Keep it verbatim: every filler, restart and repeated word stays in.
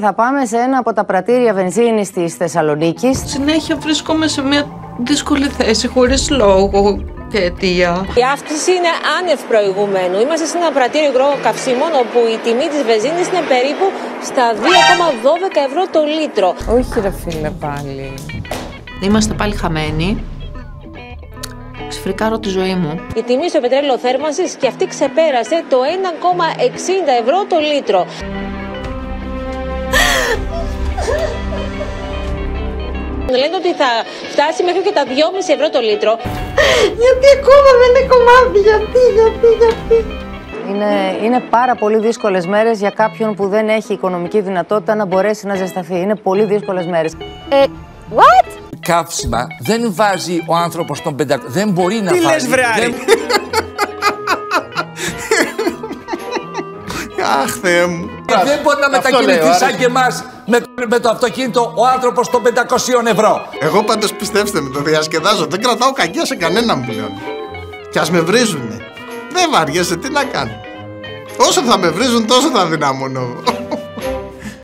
Θα πάμε σε ένα από τα πρατήρια βενζίνης της Θεσσαλονίκης. Συνέχεια βρίσκομαι σε μια δύσκολη θέση, χωρίς λόγο και αιτία. Η αύξηση είναι άνευ προηγουμένου. Είμαστε σε ένα πρατήριο υγρών καυσίμων, όπου η τιμή της βενζίνης είναι περίπου στα δύο κόμμα δώδεκα ευρώ το λίτρο. Όχι ρε φίλε πάλι. Είμαστε πάλι χαμένοι. Ξεφρικάρω τη ζωή μου. Η τιμή στο πετρέλαιο θέρμανσης και αυτή ξεπέρασε το ένα κόμμα εξήντα ευρώ το λίτρο. Λένε ότι θα φτάσει μέχρι και τα δυόμισι ευρώ το λίτρο. Γιατί ακόμα δεν είναι κομμάτι, γιατί, γιατί, γιατί. Είναι, είναι πάρα πολύ δύσκολες μέρες για κάποιον που δεν έχει οικονομική δυνατότητα να μπορέσει να ζεσταθεί. Είναι πολύ δύσκολες μέρες. Ε, what? Καύσιμα δεν βάζει ο άνθρωπος τον πεντακόσια. Δεν μπορεί να φάει. Τι λες βρε Άρη. Αχ Θεέ μου. Δεν μπορεί να μετακινηθεί σαν και εμάς με, με το αυτοκίνητο ο άνθρωπος των πεντακοσίων ευρώ. Εγώ πάντως πιστέψτε με, το διασκεδάζω. Δεν κρατάω κακία σε κανέναν πλέον. Κι ας με βρίζουνε. Δεν βαριέσαι, τι να κάνω. Όσο θα με βρίζουν τόσο θα δυναμώνω.